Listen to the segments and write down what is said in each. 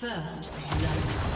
First love.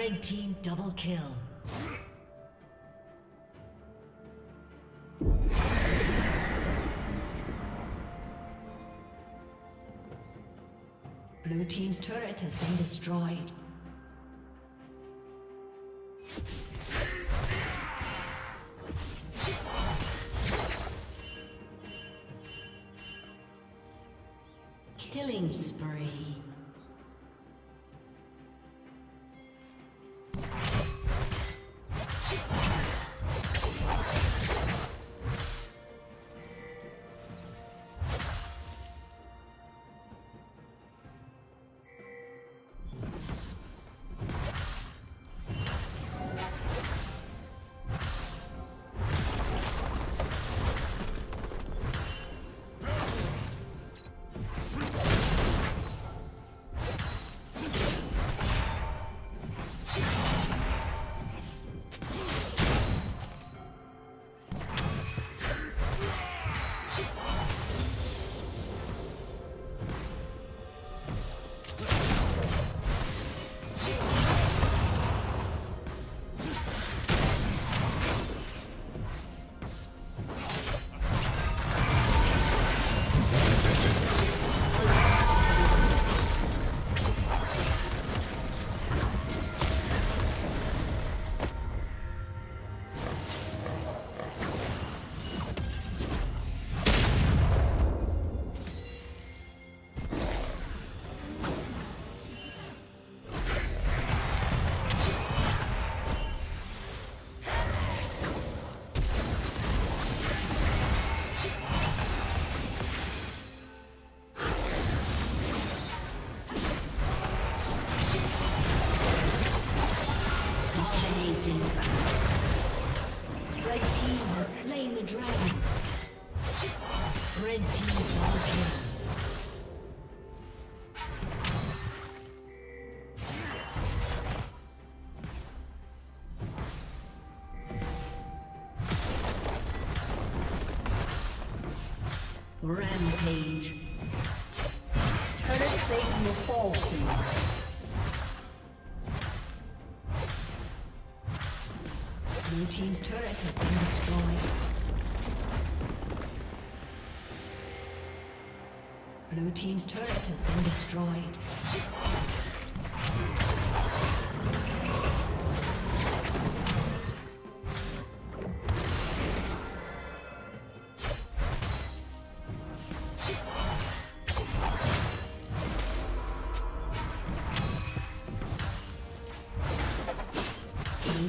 Red team double kill. Blue team's turret has been destroyed. Killing spree. Rampage. Turret Satan will fall soon. Blue team's turret has been destroyed. Blue team's turret has been destroyed. Blue